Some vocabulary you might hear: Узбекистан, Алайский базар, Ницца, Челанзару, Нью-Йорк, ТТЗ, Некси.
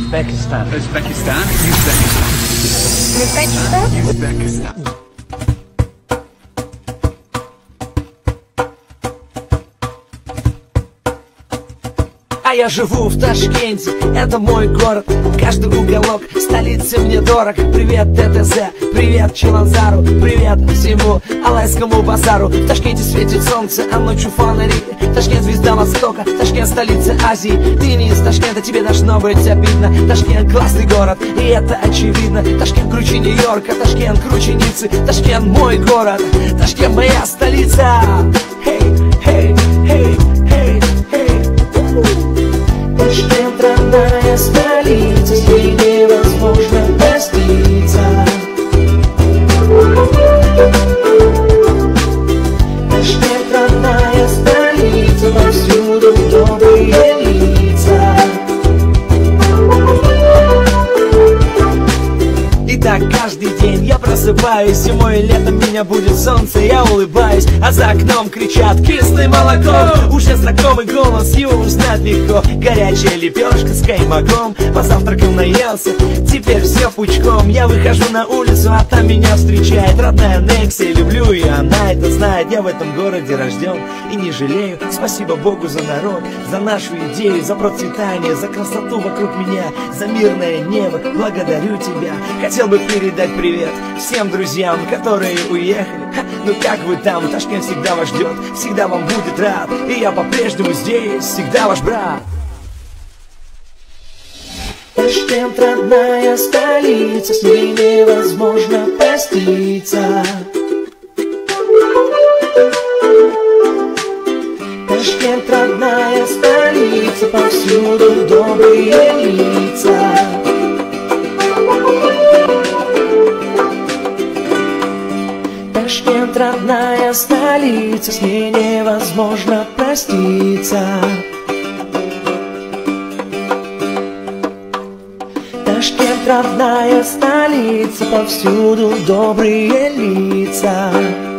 Узбекистан. А я живу в Ташкенте, это мой город. Каждый уголок столицы мне дорог. Привет ТТЗ, привет Челанзару, привет всему Алайскому базару. В Ташкенте светит солнце, а ночью фонари. Ташкент звезда Востока, Ташкент столица Азии. Ты не из Ташкента, тебе должно быть обидно. Ташкент классный город, и это очевидно. Ташкент круче Нью-Йорка, Ташкент круче Ниццы. Ташкент мой город, Ташкент моя столица. Хей, хей, хей. Ташкент, родная столица, с ней невозможно проститься. Ташкент, родная столица, повсюду добрые лица. И так каждый день я просыпаюсь, зимой и летом меня будет солнце, я улыбаюсь, а за окном кричат кислое молоко. Уже знакомый голос, его узнать легко. Горячая лепешка с каймаком, позавтракал, наелся, теперь все пучком. Я выхожу на улицу, а там меня встречает родная Некси, люблю, и она это знает. Я в этом городе рожден и не жалею. Спасибо Богу за народ, за нашу идею, за процветание, за красоту вокруг меня, за мирное небо. Благодарю тебя. Хотел бы передать привет всем друзьям, которые уехали. Ха, ну как вы там, Ташкент всегда вас ждет, всегда вам будет рад. И я по-прежнему здесь, всегда ваш брат. Ташкент, родная столица, с ней невозможно проститься. Ташкент, родная столица, повсюду добрые лица. Ташкент, родная столица, с ней невозможно проститься. Ташкент, родная столица, повсюду добрые лица.